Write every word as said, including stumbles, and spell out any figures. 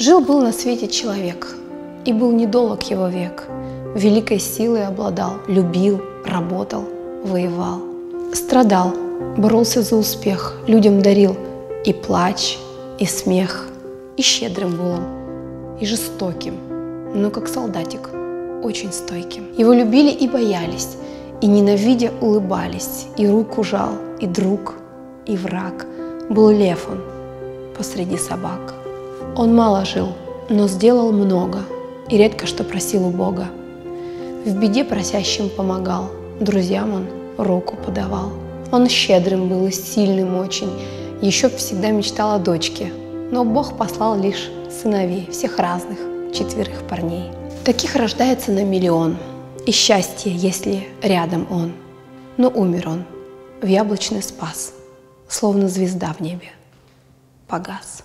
Жил-был на свете человек, и был недолг его век. Великой силой обладал, любил, работал, воевал. Страдал, боролся за успех, людям дарил и плач, и смех. И щедрым был он, и жестоким, но как солдатик, очень стойким. Его любили и боялись, и ненавидя улыбались, и руку жал, и друг, и враг. Был лев он посреди собак. Он мало жил, но сделал много, и редко что просил у Бога. В беде просящим помогал, друзьям он руку подавал. Он щедрым был и сильным очень, еще всегда мечтал о дочке, но Бог послал лишь сыновей, всех разных, четверых парней. Таких рождается на миллион, и счастье, если рядом он. Но умер он в яблочный спас, словно звезда в небе погас.